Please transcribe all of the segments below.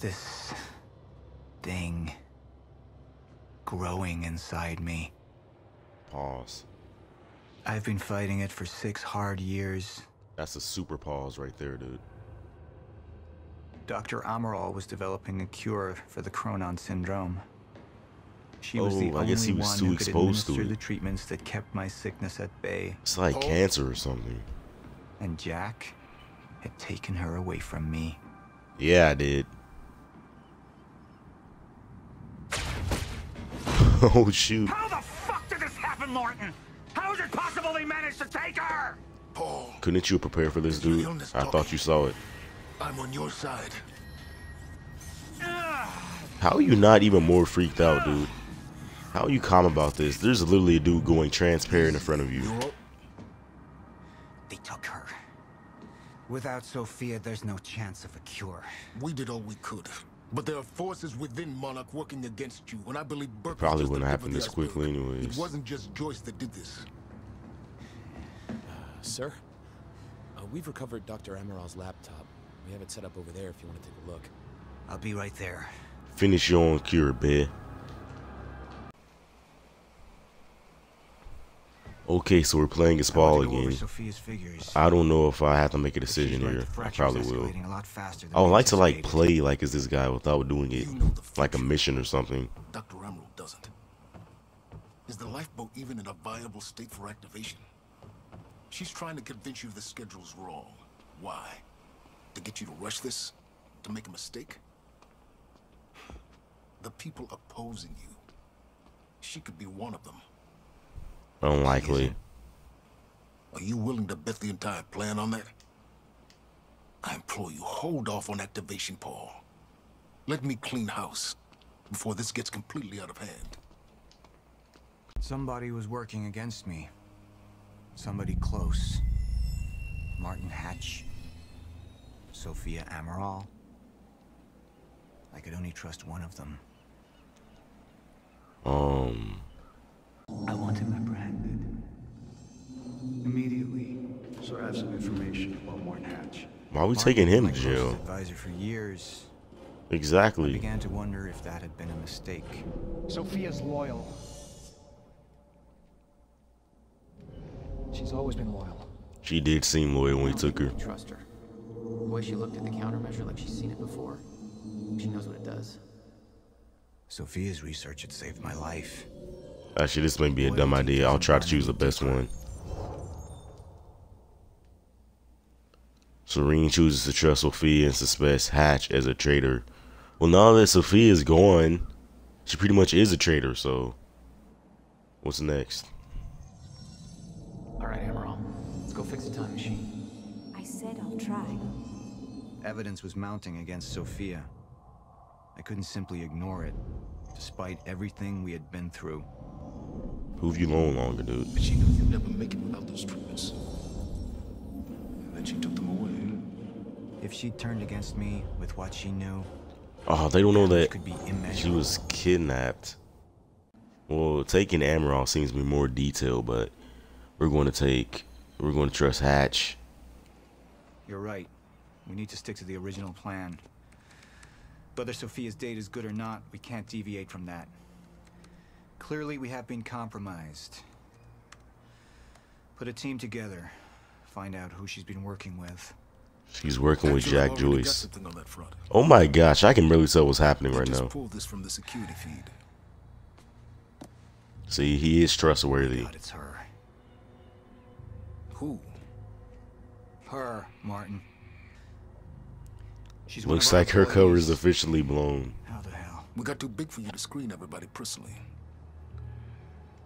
This thing growing inside me. Pause. I've been fighting it for 6 hard years. That's a super pause right there, dude. Dr. Amaral was developing a cure for the Cronon syndrome. She was the only one who could administer the treatments that kept my sickness at bay. It's like cancer or something. And Jack had taken her away from me. Yeah, I did. Oh, shoot. How the fuck did this happen, Martin? How is it possible they managed to take her? Paul, couldn't you prepare for this, dude? I thought you saw it. I'm on your side. How are you not even more freaked out, dude? How are you calm about this? There's literally a dude going transparent in front of you. They took her. Without Sophia, there's no chance of a cure. We did all we could. But there are forces within Monarch working against you, and I believe Burke probably wouldn't happen this quickly anyways. It wasn't just Joyce that did this. Sir, we've recovered Dr. Amaral's laptop. We have it set up over there if you want to take a look. I'll be right there. Finish your own cure, babe. Okay, so we're playing as Paul again. I don't know if I have to make a decision here. I probably will. I would like to play like as this guy without doing it like a mission or something. Dr. Amaral doesn't. Is the lifeboat even in a viable state for activation? She's trying to convince you the schedule's wrong. Why? To get you to rush this? To make a mistake? The people opposing you. She could be one of them. Unlikely. Are you willing to bet the entire plan on that? I implore you, hold off on activation, Paul. Let me clean house before this gets completely out of hand. Somebody was working against me. Somebody close. Martin Hatch. Sophia Amaral. I could only trust one of them. I want him apprehended. Immediately. So I have some information about Martin Hatch. Why are we taking him to jail? Advisor for years. Exactly. I began to wonder if that had been a mistake. Sophia's loyal. She's always been loyal. She did seem loyal when we took her. Trust her. The way she looked at the countermeasure like she's seen it before. She knows what it does. Sophia's research had saved my life. Actually, this may be a dumb idea. I'll try to choose the best one. Serene chooses to trust Sophia and suspects Hatch as a traitor. Well, now that Sophia is gone, she pretty much is a traitor, so... What's next? Alright, Amaral. Let's go fix the time machine. I said I'll try. Evidence was mounting against Sophia. I couldn't simply ignore it, despite everything we had been through. Who've you known longer, dude? But she knew you'd never make it without those treatments. And then she took them away. If she turned against me with what she knew... Oh, they don't know that she was kidnapped. Well, taking Amaral seems to be more detailed, but... We're going to trust Hatch. You're right. We need to stick to the original plan. Whether Sophia's date is good or not, we can't deviate from that. Clearly, we have been compromised. Put a team together. Find out who she's been working with. She's working with Jack Joyce. Oh my gosh, I can really tell what's happening right now. See, he is trustworthy. God, it's her. Who? Her, Martin. She's looks like her cover is officially blown. How the hell? We got too big for you to screen everybody personally.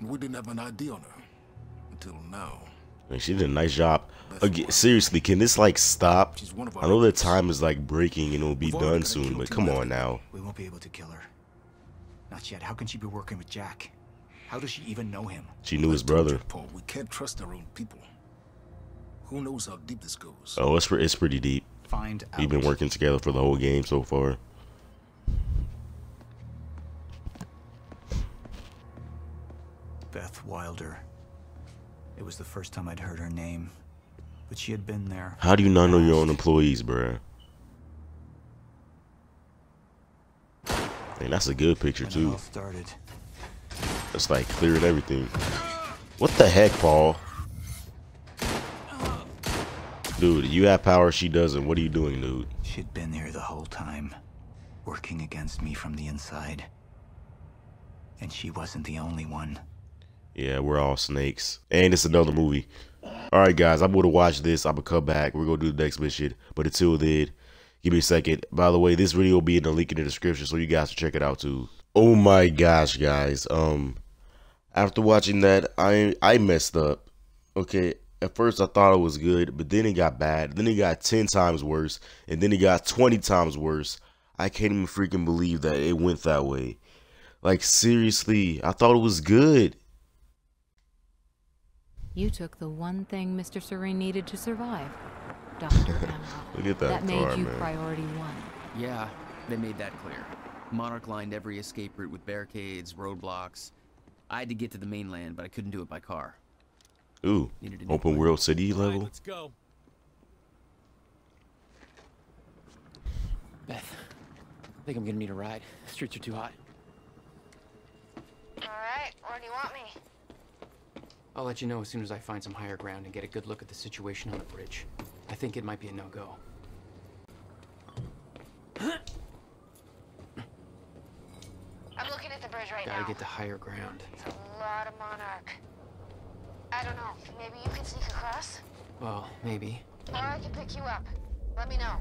We didn't have an ID on her until now. And she did a nice job. Again, seriously, can this stop? I know the time is breaking and it'll be done soon, but come on now. We won't be able to kill her. Not yet. How can she be working with Jack? How does she even know him? She knew his brother. Paul, we can't trust our own people. Who knows how deep this goes? Oh, it's pretty deep. We've been working together for the whole game so far. Beth Wilder. It was the first time I'd heard her name, but she had been there. How do you not know your own employees, bruh? Man, that's a good picture too. That's like clearing everything. What the heck, Paul? Dude, you have power, she doesn't. What are you doing, dude? She'd been here the whole time, working against me from the inside. And she wasn't the only one. Yeah, we're all snakes. And it's another movie. Alright guys, I'm gonna watch this. I'm gonna come back. We're gonna do the next mission. But until then, give me a second. By the way, this video will be in the link in the description, so you guys can check it out too. Oh my gosh, guys. After watching that, I messed up. Okay. At first I thought it was good, but then it got bad. Then it got 10 times worse, and then it got 20 times worse. I can't even freaking believe that it went that way. Like, seriously, I thought it was good. You took the one thing Mr. Serene needed to survive, Dr. Amaral. Look at that made you man. Priority one. Yeah, they made that clear. Monarch lined every escape route with barricades, roadblocks. I had to get to the mainland, but I couldn't do it by car. Ooh, open world city level. Right, let's go. Beth, I think I'm gonna need a ride. The streets are too hot. All right, where do you want me? I'll let you know as soon as I find some higher ground and get a good look at the situation on the bridge. I think it might be a no-go. I'm looking at the bridge right now. Gotta get to higher ground. It's a lot of Monarch. I don't know. Maybe you can sneak across? Well, maybe. Or I can pick you up. Let me know.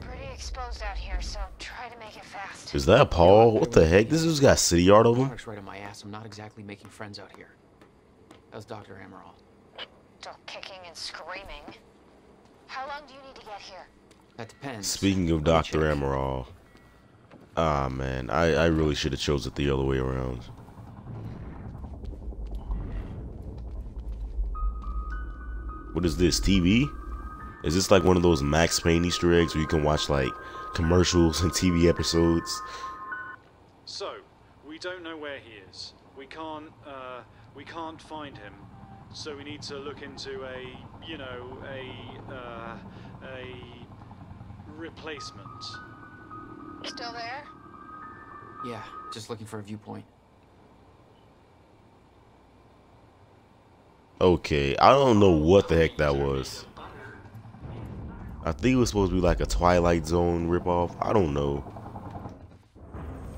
Pretty exposed out here, so try to make it fast. Is that Paul? What the heck? This dude's got city art over him. Mark's right on my ass. I'm not exactly making friends out here. That was Dr. Amaral. Don't kicking and screaming. How long do you need to get here? That depends. Speaking of Dr. Amaral. Ah, man. I really should have chosen the other way around. What is this, TV? Is this like one of those Max Payne Easter eggs where you can watch like commercials and TV episodes? So, we don't know where he is. We can't find him. So we need to look into a replacement. Still there? Yeah, just looking for a viewpoint. Okay, I don't know what the heck that was. I think it was supposed to be like a Twilight Zone ripoff. I don't know.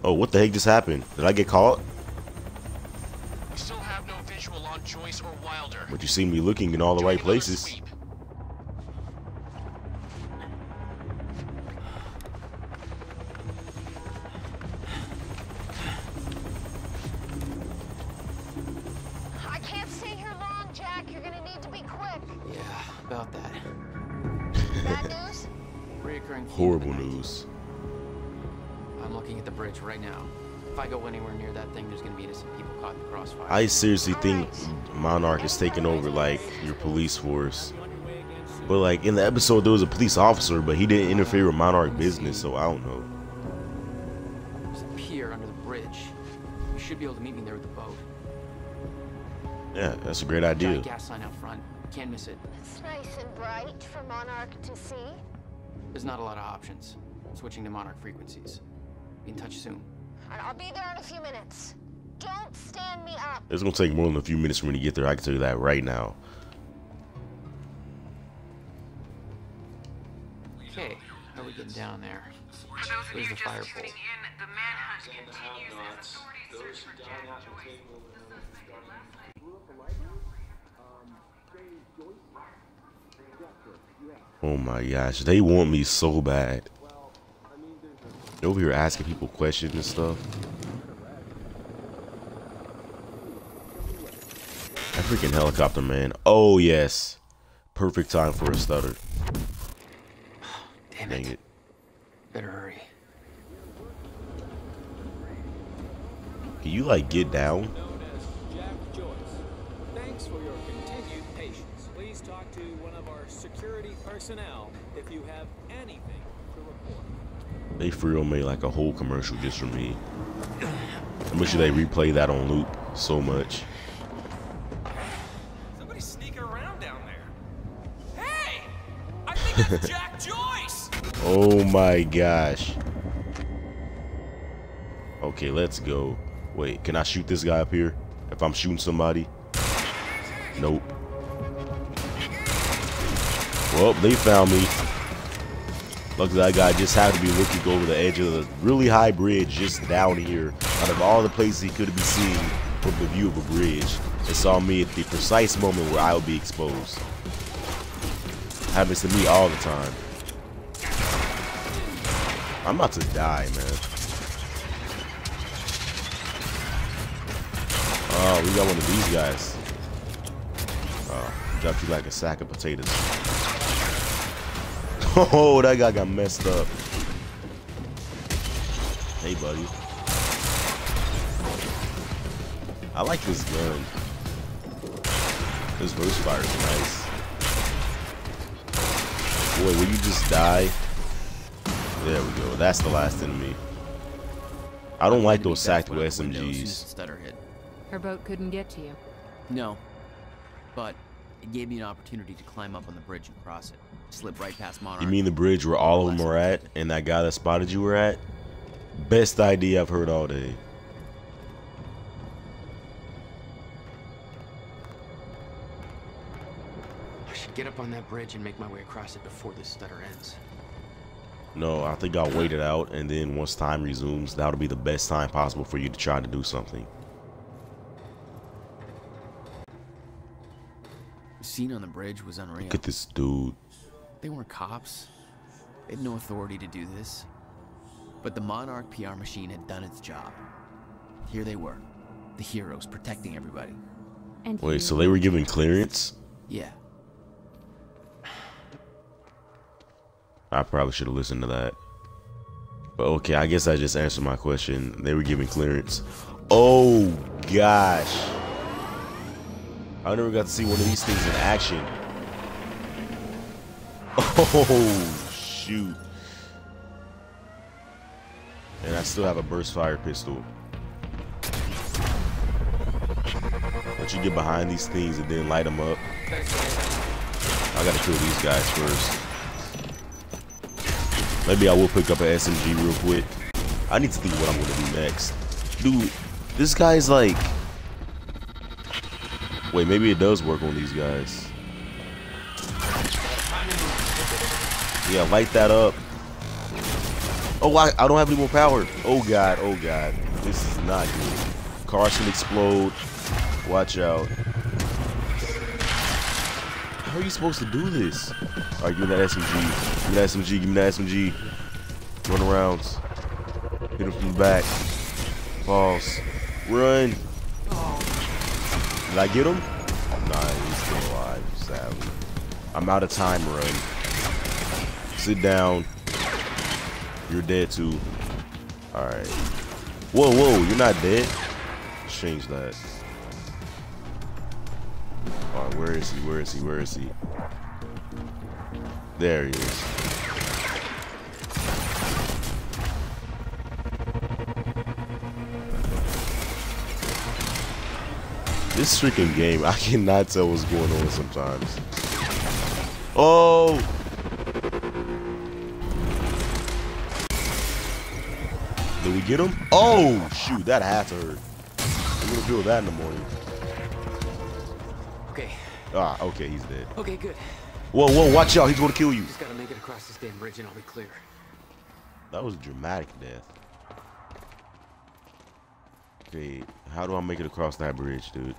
Oh, what the heck just happened? Did I get caught? We still have no visual on Joyce or Wilder. But you see me looking in all the right places. Horrible news. I'm looking at the bridge right now. If I go anywhere near that thing, there's gonna be innocent people caught in the crossfire. I seriously think Monarch is taking over like your police force. But like in the episode, there was a police officer, but he didn't interfere with Monarch business, so I don't know. There's a pier under the bridge. You should be able to meet me there with the boat. Yeah, that's a great idea. Giant gas sign out front. Can't miss it. It's nice and bright for Monarch to see. There's not a lot of options. Switching to Monarch frequencies. Be in touch soon. I'll be there in a few minutes. Don't stand me up. It's gonna take more than a few minutes for me to get there. I can tell you that right now. Okay, how are we getting down there? For those of you just tuning in, the manhunt continues as authorities search for Jack Joyce. Oh my gosh, they want me so bad. They're over here asking people questions and stuff. That freaking helicopter, man. Oh yes, perfect time for a stutter. Damn it. Dang it. Better hurry. Can you like get down? Security personnel, if you have anything to report. They for real made like a whole commercial just for me. I'm sure they replay that on loop so much. Somebody's sneaking around down there. Hey, I think that's Jack Joyce. Oh my gosh. Okay, let's go. Wait, can I shoot this guy up here? If I'm shooting somebody? Nope. Well, they found me. Luckily, that guy just happened to be looking over the edge of the really high bridge just down here. Out of all the places he could be seen from the view of a bridge, and saw me at the precise moment where I would be exposed. Happens to me all the time. I'm about to die, man. Oh, we got one of these guys. Oh, dropped you like a sack of potatoes. Oh, that guy got messed up. Hey, buddy. I like this gun. This burst fire is nice. Boy, will you just die? There we go. That's the last enemy. I don't like those tactical SMGs. Her boat couldn't get to you. No, but it gave me an opportunity to climb up on the bridge and cross it. Slip right past Monarch. You mean the bridge where all of them were at, and that guy that spotted you were at? Best idea I've heard all day. I should get up on that bridge and make my way across it before this stutter ends. No, I think I'll wait it out, and then once time resumes, that'll be the best time possible for you to try to do something. The scene on the bridge was unreal. Look at this dude. They weren't cops. They had no authority to do this. But the Monarch PR machine had done its job. Here they were, the heroes protecting everybody. And wait, so they were given clearance? Yeah. I probably should have listened to that. But okay, I guess I just answered my question. They were given clearance. Oh gosh. I never got to see one of these things in action. Oh shoot. And I still have a burst fire pistol. Once you get behind these things and then light them up. I gotta kill these guys first. Maybe I will pick up an SMG real quick. I need to think what I'm gonna do next. Dude, this guy's like... Wait, maybe it does work on these guys. Yeah, light that up. Oh, I don't have any more power. Oh God, this is not good. Cars can explode. Watch out. How are you supposed to do this? Alright, give me that SMG. Give me that SMG. Give me that SMG. Run around. Hit him from the back. Falls. Run. Did I get him? Nah, he's still alive, sadly. I'm out of time, run. Sit down. You're dead too. Alright. Whoa, whoa, you're not dead? Let's change that. Alright, where is he? Where is he? Where is he? There he is. This freaking game, I cannot tell what's going on sometimes. Oh! Did we get him? Oh, shoot, that had to hurt. I'm gonna deal with that in the morning. Okay. Ah, okay, he's dead. Okay, good. Whoa, whoa, watch out, he's gonna kill you. Just gotta make it across this damn bridge and I'll be clear. That was a dramatic death. Okay, how do I make it across that bridge, dude?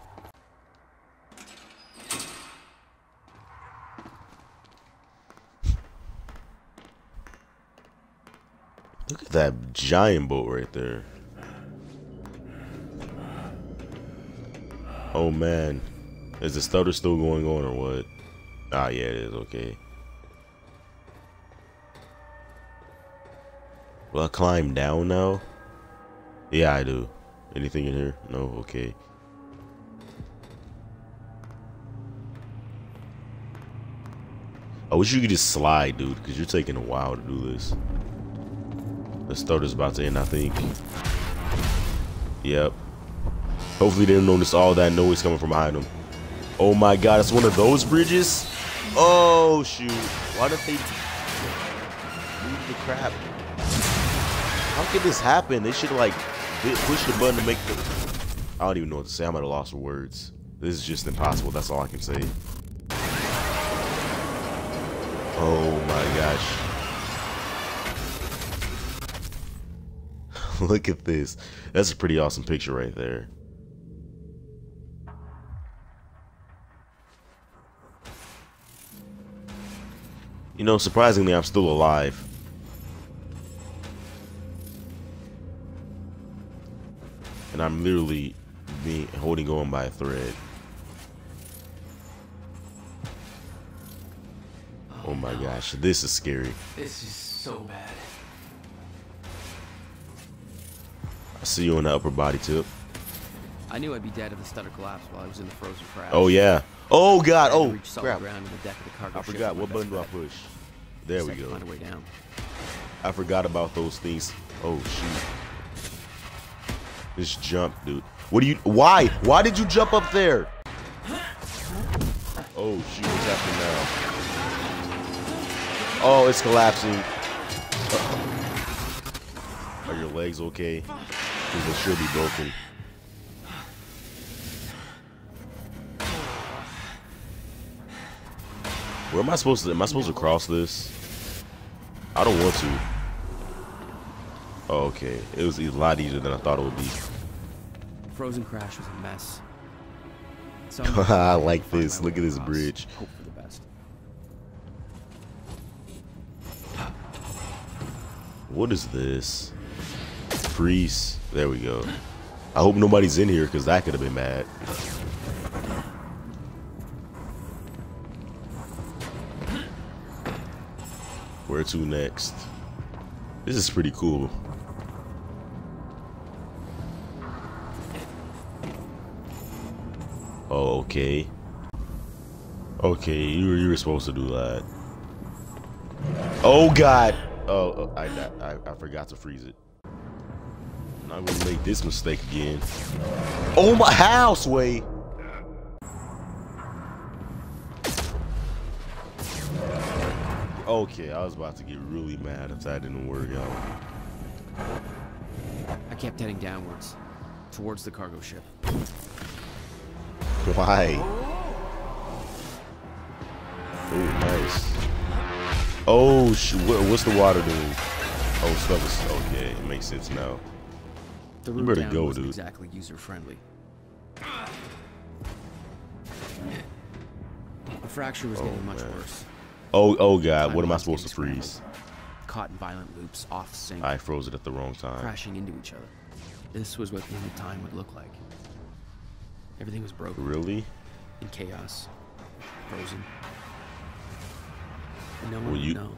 Look at that giant boat right there. Oh man. Is the stutter still going on or what? Ah, yeah, it is. Okay. Will I climb down now? Yeah, I do. Anything in here? No? Okay. I wish you could just slide, dude, because you're taking a while to do this. The stutter's about to end, I think. Yep. Hopefully they didn't notice all that noise coming from behind them. Oh my God, it's one of those bridges? Oh shoot, why did they move the crap? How could this happen? They should like Push the button to make the... I don't even know what to say. I'm at a loss for words. This is just impossible. That's all I can say. Oh my gosh. Look at this. That's a pretty awesome picture right there. You know, surprisingly, I'm still alive. And I'm literally holding on by a thread. Oh my gosh, this is scary. This is so bad. I see you on the upper body tip. I knew I'd be dead if the stutter collapsed while I was in the frozen crash. Oh yeah. Oh god. Oh crap. I forgot. What button do I push? There we go. I forgot about those things. Oh shoot. This jump, dude. What do you? Why? Why did you jump up there? Oh shoot. What's happening now? Oh, it's collapsing. Are your legs okay? Because they should be broken. Where am I supposed to? Am I supposed to cross this? I don't want to. Oh, okay, it was a lot easier than I thought it would be. Frozen crash was a mess. I like this. Look at this bridge. Hope for the best. What is this? Freeze. There we go. I hope nobody's in here because that could have been bad. Where to next? This is pretty cool. Oh, okay. Okay, you were supposed to do that. Oh God! Oh, I forgot to freeze it. I'm not gonna make this mistake again. Oh my house way! Okay, I was about to get really mad if that didn't work out. I kept heading downwards, towards the cargo ship. Why? Oh, nice. Oh, what's the water doing? Oh, stuff is okay. It makes sense now. The route down wasn't exactly user friendly. The fracture was getting much worse. Oh god, what am I supposed to freeze? Caught in violent loops off sync. I froze it at the wrong time. Crashing into each other. This was what the end of time would look like. Everything was broken. Really? In chaos. Frozen. And no one would know.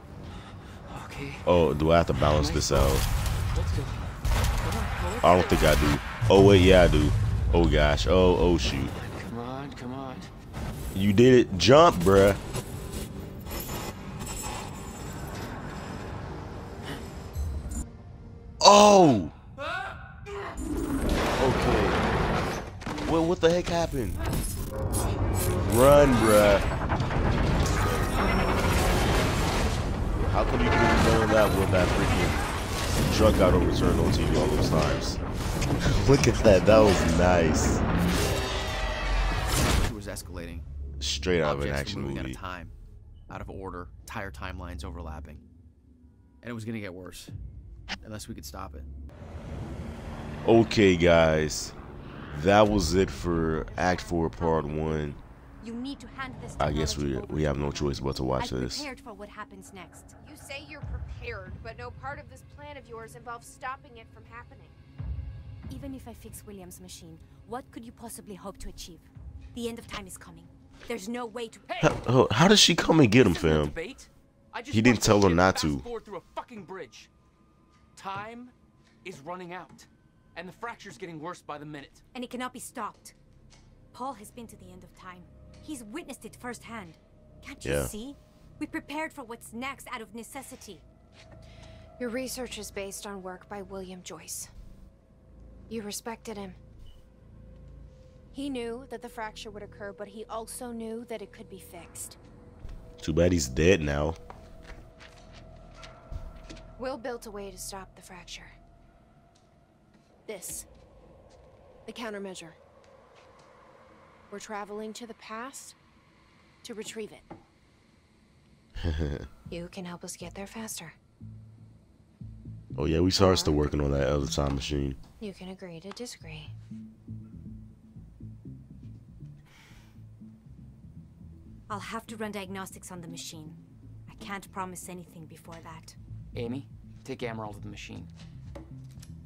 Okay. Oh, do I have to balance this out? I don't think I do. Oh wait, yeah I do. Oh gosh. Oh shoot. Come on, come on. You did it. Jump, bruh. Oh! Okay. Well, what the heck happened? Run, bruh. How come you couldn't run that with that freaking truck got overturned on TV all those times? Look at that. That was nice. It was escalating. Straight out of an action movie. Out of time, out of order, entire timelines overlapping. And it was gonna get worse. Unless we could stop it. Okay, guys, that was it for Act 4, Part 1. You need to hand this. I guess we have no choice but to watch this. I'm prepared for what happens next. You say you're prepared, but no part of this plan of yours involves stopping it from happening. Even if I fix William's machine, what could you possibly hope to achieve? The end of time is coming. There's no way to. Hey! How does she come and get him, fam? He didn't tell her not to. Through a fucking bridge. Time is running out, and the fracture's getting worse by the minute. And it cannot be stopped. Paul has been to the end of time. He's witnessed it firsthand. Can't you see? We prepared for what's next out of necessity. Your research is based on work by William Joyce. You respected him. He knew that the fracture would occur, but he also knew that it could be fixed. Too bad he's dead now. Will built a way to stop the fracture. This. The countermeasure. We're traveling to the past to retrieve it. You can help us get there faster. Oh yeah, we saw her still working on that other time machine. You can agree to disagree. I'll have to run diagnostics on the machine. I can't promise anything before that. Amy, take Amaral to the machine.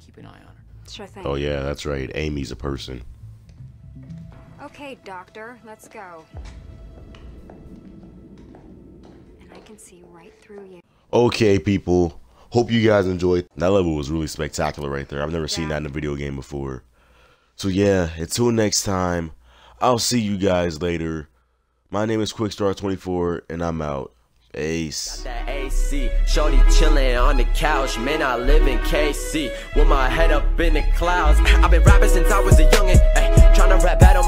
Keep an eye on her. Sure thing. Oh yeah, that's right. Amy's a person. Okay, doctor, let's go. And I can see right through you. Okay, people. Hope you guys enjoyed. That level was really spectacular right there. I've never seen that in a video game before. So yeah, until next time, I'll see you guys later. My name is QuickStar24 and I'm out. Ace. Got that AC, shorty chillin' on the couch. Man, I live in KC with my head up in the clouds. I've been rapping since I was a youngin', ay, tryna rap battle.